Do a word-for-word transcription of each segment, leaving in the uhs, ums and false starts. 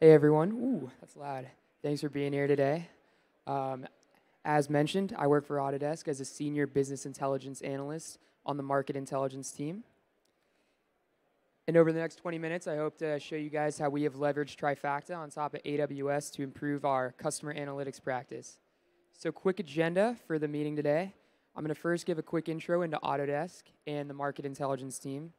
Hey, everyone. Ooh, that's loud. Thanks for being here today. Um, as mentioned, I work for Autodesk as a senior business intelligence analyst on the market intelligence team. And over the next twenty minutes, I hope to show you guys how we have leveraged Trifacta on top of A W S to improve our customer analytics practice. So quick agenda for the meeting today. I'm going to first give a quick intro into Autodesk and the market intelligence team.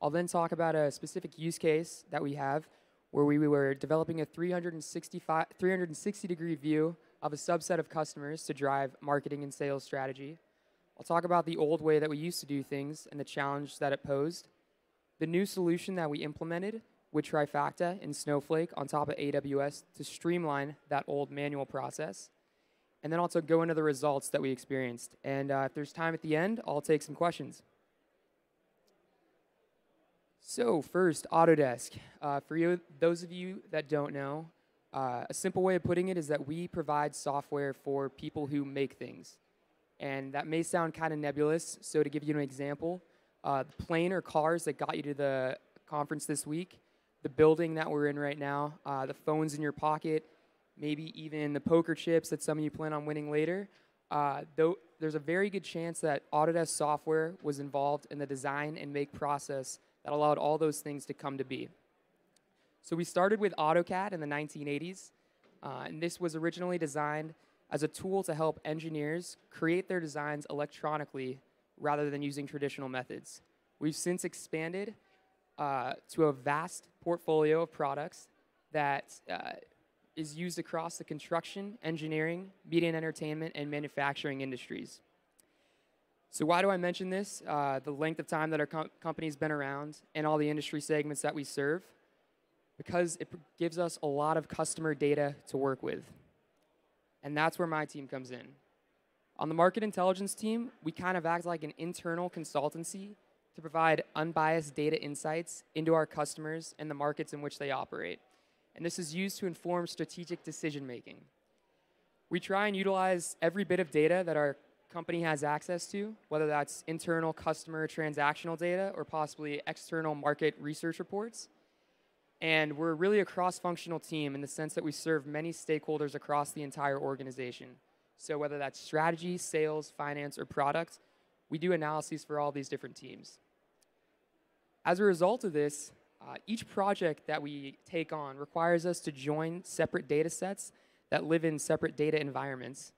I'll then talk about a specific use case that we have where we were developing a three sixty degree view of a subset of customers to drive marketing and sales strategy. I'll talk about the old way that we used to do things and the challenge that it posed, the new solution that we implemented with Trifacta and Snowflake on top of A W S to streamline that old manual process, and then also go into the results that we experienced. And uh, if there's time at the end, I'll take some questions. So first, Autodesk. Uh, for you, those of you that don't know, uh, a simple way of putting it is that we provide software for people who make things. And that may sound kind of nebulous, so to give you an example, uh, the plane or cars that got you to the conference this week, the building that we're in right now, uh, the phones in your pocket, maybe even the poker chips that some of you plan on winning later, uh, though there's a very good chance that Autodesk software was involved in the design and make process that allowed all those things to come to be. So we started with AutoCAD in the nineteen eighties, uh, and this was originally designed as a tool to help engineers create their designs electronically rather than using traditional methods. We've since expanded uh, to a vast portfolio of products that uh, is used across the construction, engineering, media and entertainment, and manufacturing industries. So why do I mention this? Uh, the length of time that our com company's been around and all the industry segments that we serve, because it gives us a lot of customer data to work with. And that's where my team comes in. On the market intelligence team, we kind of act like an internal consultancy to provide unbiased data insights into our customers and the markets in which they operate. And this is used to inform strategic decision making. We try and utilize every bit of data that our company has access to, whether that's internal customer transactional data or possibly external market research reports. And we're really a cross-functional team in the sense that we serve many stakeholders across the entire organization. So whether that's strategy, sales, finance, or product, we do analyses for all these different teams. As a result of this, uh, each project that we take on requires us to join separate data sets that live in separate data environments.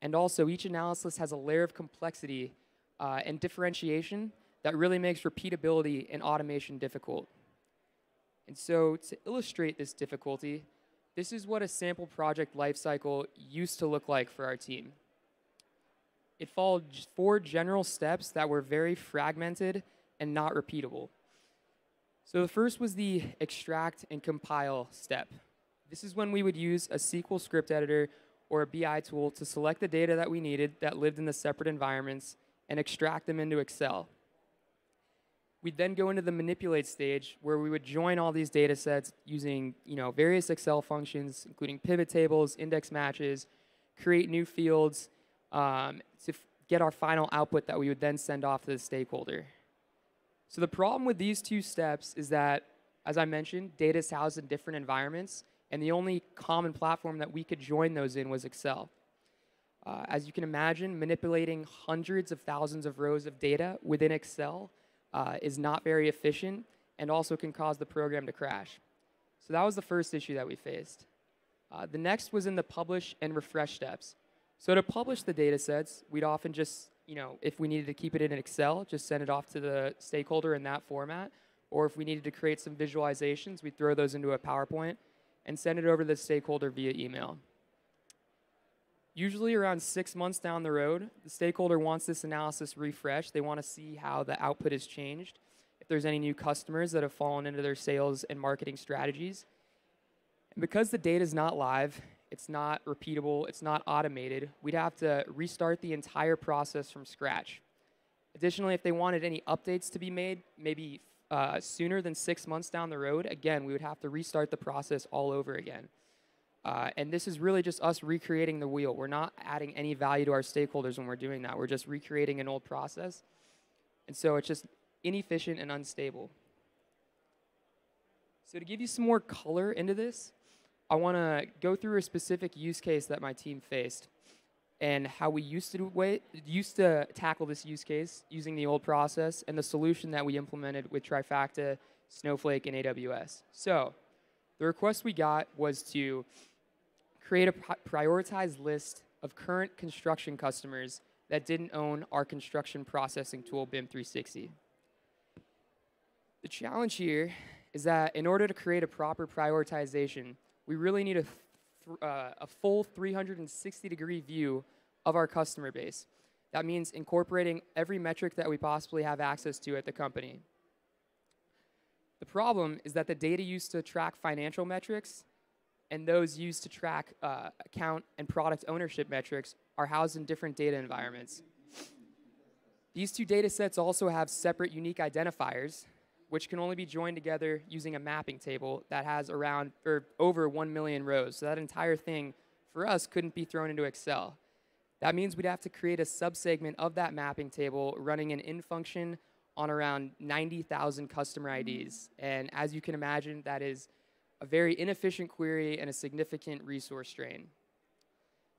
And also, each analysis has a layer of complexity uh, and differentiation that really makes repeatability and automation difficult. And so, to illustrate this difficulty, this is what a sample project lifecycle used to look like for our team. It followed four general steps that were very fragmented and not repeatable. So the first was the extract and compile step. This is when we would use a S Q L script editor or a B I tool to select the data that we needed that lived in the separate environments and extract them into Excel. We'd then go into the manipulate stage where we would join all these data sets using you know, various Excel functions, including pivot tables, index matches, create new fields um, to get our final output that we would then send off to the stakeholder. So the problem with these two steps is that, as I mentioned, data is housed in different environments, and the only common platform that we could join those in was Excel. Uh, as you can imagine, manipulating hundreds of thousands of rows of data within Excel uh, is not very efficient and also can cause the program to crash. So that was the first issue that we faced. Uh, the next was in the publish and refresh steps. So to publish the data sets, we'd often just, you know, if we needed to keep it in Excel, just send it off to the stakeholder in that format. Or if we needed to create some visualizations, we'd throw those into a PowerPoint and send it over to the stakeholder via email. Usually around six months down the road, the stakeholder wants this analysis refreshed. They want to see how the output has changed, if there's any new customers that have fallen into their sales and marketing strategies. And because the data is not live, it's not repeatable, it's not automated, we'd have to restart the entire process from scratch. Additionally, if they wanted any updates to be made, maybe Uh, sooner than six months down the road, again, we would have to restart the process all over again. Uh, and this is really just us recreating the wheel. We're not adding any value to our stakeholders when we're doing that. We're just recreating an old process. And so it's just inefficient and unstable. So to give you some more color into this, I want to go through a specific use case that my team faced and how we used to, wait, used to tackle this use case using the old process and the solution that we implemented with Trifacta, Snowflake, and A W S. So the request we got was to create a prioritized list of current construction customers that didn't own our construction processing tool, BIM three sixty. The challenge here is that in order to create a proper prioritization, we really need a, th uh, a full three hundred sixty degree view of our customer base. That means incorporating every metric that we possibly have access to at the company. The problem is that the data used to track financial metrics and those used to track uh, account and product ownership metrics are housed in different data environments. These two data sets also have separate unique identifiers, which can only be joined together using a mapping table that has around or over one million rows. So that entire thing, for us, couldn't be thrown into Excel. That means we'd have to create a subsegment of that mapping table running an in function on around ninety thousand customer I Ds. And as you can imagine, that is a very inefficient query and a significant resource drain.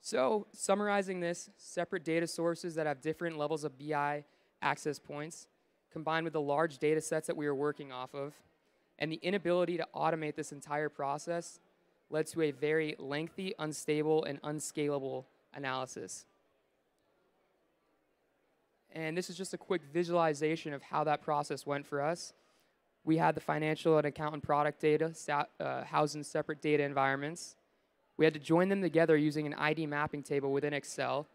So summarizing this, separate data sources that have different levels of B I access points, combined with the large data sets that we were working off of, and the inability to automate this entire process led to a very lengthy, unstable, and unscalable analysis. And this is just a quick visualization of how that process went for us. We had the financial and account and product data uh, housed in separate data environments. We had to join them together using an I D mapping table within Excel.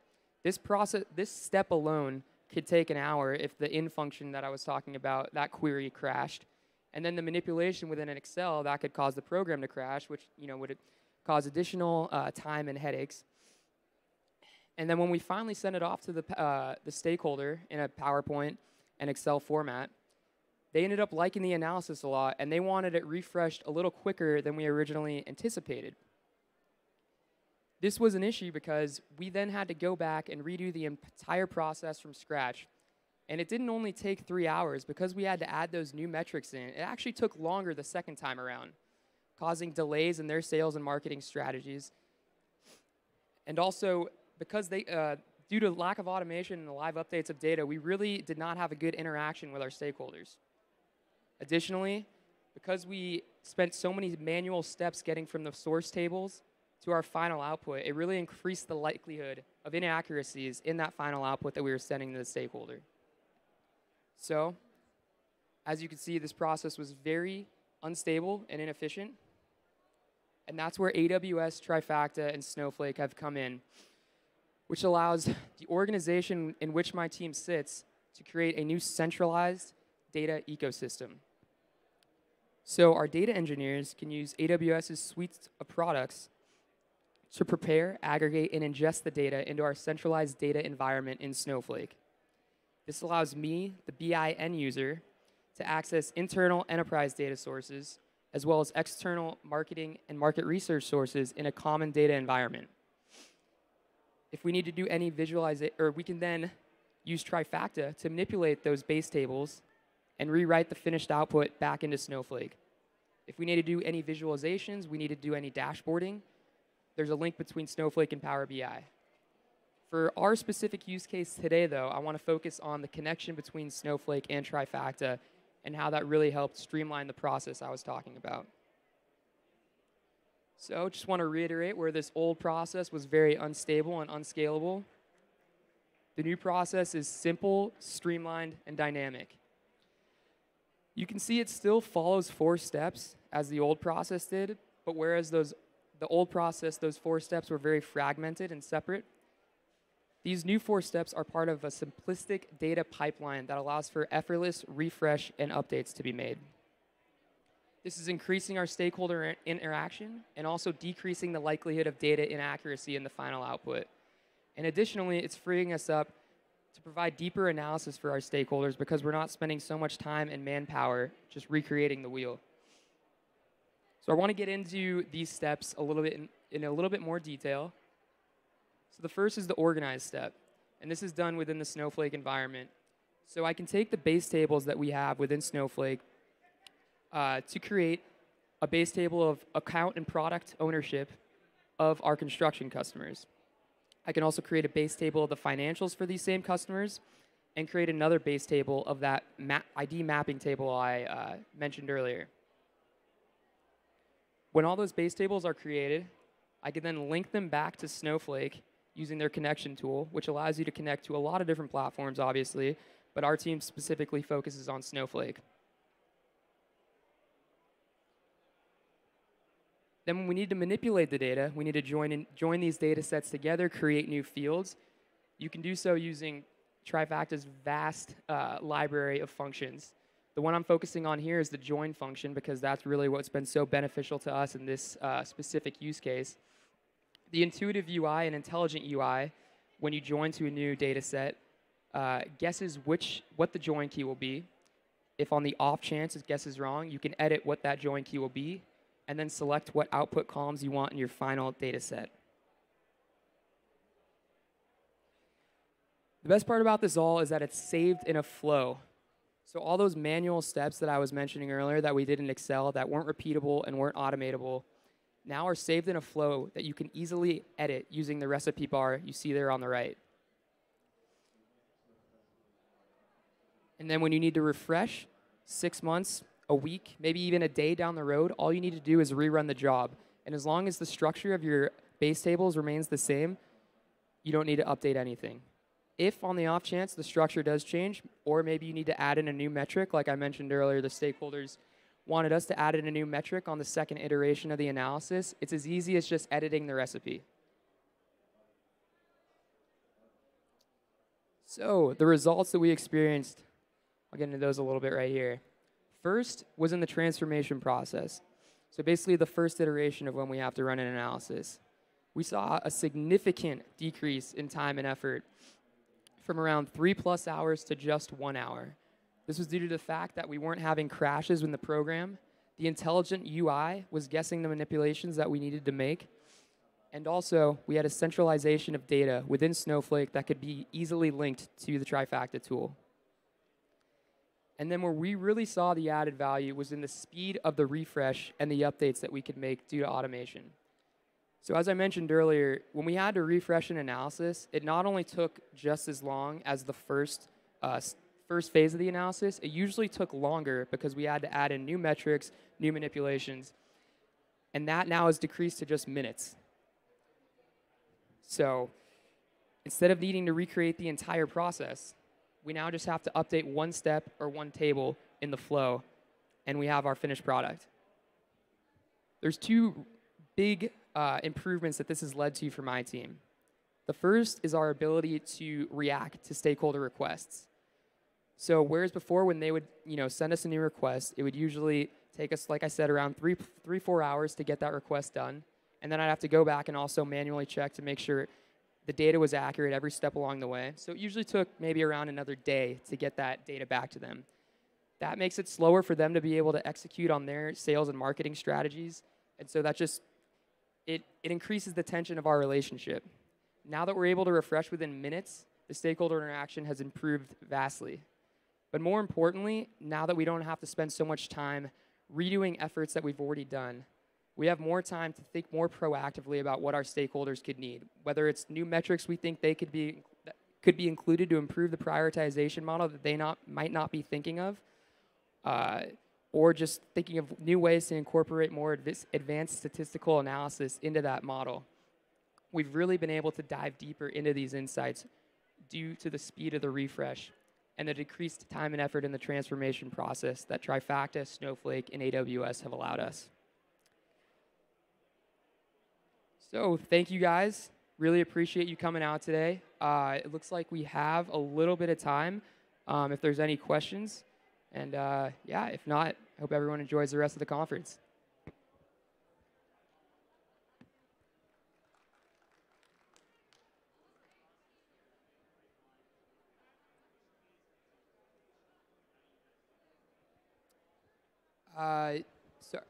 This process, this step alone, could take an hour if the in function that I was talking about, that query crashed. And then the manipulation within an Excel, that could cause the program to crash, which you know would cause additional uh, time and headaches. And then when we finally sent it off to the, uh, the stakeholder in a PowerPoint and Excel format, they ended up liking the analysis a lot, and they wanted it refreshed a little quicker than we originally anticipated. This was an issue because we then had to go back and redo the entire process from scratch. And it didn't only take three hours. Because we had to add those new metrics in, it actually took longer the second time around, causing delays in their sales and marketing strategies. And also, because they, uh, due to lack of automation and the live updates of data, we really did not have a good interaction with our stakeholders. Additionally, because we spent so many manual steps getting from the source tables to our final output, it really increased the likelihood of inaccuracies in that final output that we were sending to the stakeholder. So, as you can see, this process was very unstable and inefficient, and that's where A W S, Trifacta, and Snowflake have come in, which allows the organization in which my team sits to create a new centralized data ecosystem. So our data engineers can use AWS's suite of products to prepare, aggregate, and ingest the data into our centralized data environment in Snowflake. This allows me, the B I end user, to access internal enterprise data sources, as well as external marketing and market research sources in a common data environment. If we need to do any visualization, or we can then use Trifacta to manipulate those base tables and rewrite the finished output back into Snowflake. If we need to do any visualizations, we need to do any dashboarding, there's a link between Snowflake and Power B I. For our specific use case today, though, I want to focus on the connection between Snowflake and Trifacta and how that really helped streamline the process I was talking about. So just want to reiterate where this old process was very unstable and unscalable. The new process is simple, streamlined, and dynamic. You can see it still follows four steps as the old process did, but whereas those The old process, those four steps were very fragmented and separate. These new four steps are part of a simplistic data pipeline that allows for effortless refresh and updates to be made. This is increasing our stakeholder interaction and also decreasing the likelihood of data inaccuracy in the final output. And additionally, it's freeing us up to provide deeper analysis for our stakeholders because we're not spending so much time and manpower just recreating the wheel. So I want to get into these steps a little bit in, in a little bit more detail. So the first is the organize step, and this is done within the Snowflake environment. So I can take the base tables that we have within Snowflake uh, to create a base table of account and product ownership of our construction customers. I can also create a base table of the financials for these same customers and create another base table of that map I D mapping table I uh, mentioned earlier. When all those base tables are created, I can then link them back to Snowflake using their connection tool, which allows you to connect to a lot of different platforms, obviously, but our team specifically focuses on Snowflake. Then when we need to manipulate the data, we need to join, in, join these data sets together, create new fields. You can do so using Trifacta's vast uh, library of functions. The one I'm focusing on here is the join function, because that's really what's been so beneficial to us in this uh, specific use case. The intuitive U I and intelligent U I, when you join to a new data set, uh, guesses which, what the join key will be. If on the off chance it guesses wrong, you can edit what that join key will be, and then select what output columns you want in your final data set. The best part about this all is that it's saved in a flow. So all those manual steps that I was mentioning earlier that we did in Excel that weren't repeatable and weren't automatable now are saved in a flow that you can easily edit using the recipe bar you see there on the right. And then when you need to refresh six months, a week, maybe even a day down the road, all you need to do is rerun the job. And as long as the structure of your base tables remains the same, you don't need to update anything. If, on the off chance, the structure does change, or maybe you need to add in a new metric, like I mentioned earlier, the stakeholders wanted us to add in a new metric on the second iteration of the analysis, it's as easy as just editing the recipe. So the results that we experienced, I'll get into those a little bit right here. First was in the transformation process. So basically the first iteration of when we have to run an analysis. We saw a significant decrease in time and effort from around three plus hours to just one hour. This was due to the fact that we weren't having crashes in the program. The intelligent U I was guessing the manipulations that we needed to make. And also, we had a centralization of data within Snowflake that could be easily linked to the Trifacta tool. And then where we really saw the added value was in the speed of the refresh and the updates that we could make due to automation. So as I mentioned earlier, when we had to refresh an analysis, it not only took just as long as the first, uh, first phase of the analysis, it usually took longer because we had to add in new metrics, new manipulations, and that now is decreased to just minutes. So instead of needing to recreate the entire process, we now just have to update one step or one table in the flow, and we have our finished product. There's two big uh, improvements that this has led to for my team. The first is our ability to react to stakeholder requests. So whereas before, when they would you know, send us a new request, it would usually take us, like I said, around three, three, four hours to get that request done, and then I'd have to go back and also manually check to make sure the data was accurate every step along the way. So it usually took maybe around another day to get that data back to them. That makes it slower for them to be able to execute on their sales and marketing strategies. And so that just, it, it increases the tension of our relationship. Now that we're able to refresh within minutes, the stakeholder interaction has improved vastly. But more importantly, now that we don't have to spend so much time redoing efforts that we've already done, we have more time to think more proactively about what our stakeholders could need, whether it's new metrics we think they could be, could be included to improve the prioritization model that they not, might not be thinking of, uh, or just thinking of new ways to incorporate more adv- advanced statistical analysis into that model. We've really been able to dive deeper into these insights due to the speed of the refresh and the decreased time and effort in the transformation process that Trifacta, Snowflake, and A W S have allowed us. So thank you guys. Really appreciate you coming out today. Uh, it looks like we have a little bit of time um, if there's any questions. And uh, yeah, if not, I hope everyone enjoys the rest of the conference. Uh, sorry.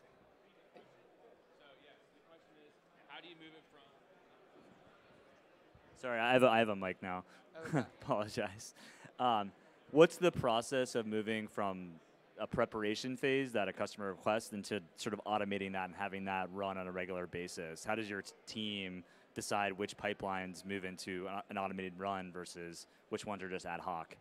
Sorry, I have a, I have a mic now. Okay. Apologize. Um, what's the process of moving from a preparation phase that a customer requests into sort of automating that and having that run on a regular basis? How does your team decide which pipelines move into an automated run versus which ones are just ad hoc?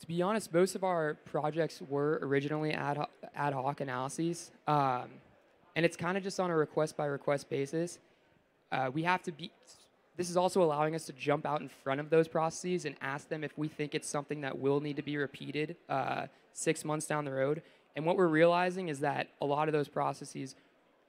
To be honest, most of our projects were originally ad hoc, ad hoc analyses. Um, and it's kind of just on a request-by-request basis. Uh, we have to be, this is also allowing us to jump out in front of those processes and ask them if we think it's something that will need to be repeated uh, six months down the road. And what we're realizing is that a lot of those processes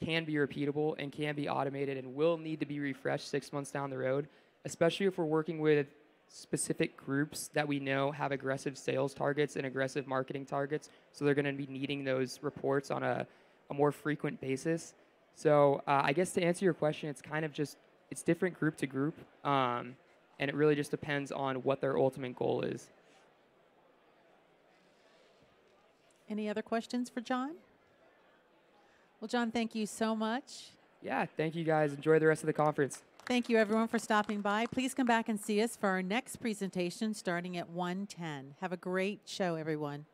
can be repeatable and can be automated and will need to be refreshed six months down the road, especially if we're working with specific groups that we know have aggressive sales targets and aggressive marketing targets, so they're going to be needing those reports on a, a more frequent basis. So uh, I guess to answer your question, it's kind of just, it's different group to group, um, and it really just depends on what their ultimate goal is. Any other questions for John? Well, John, thank you so much. Yeah, thank you guys. Enjoy the rest of the conference. Thank you, everyone, for stopping by. Please come back and see us for our next presentation starting at one ten. Have a great show, everyone.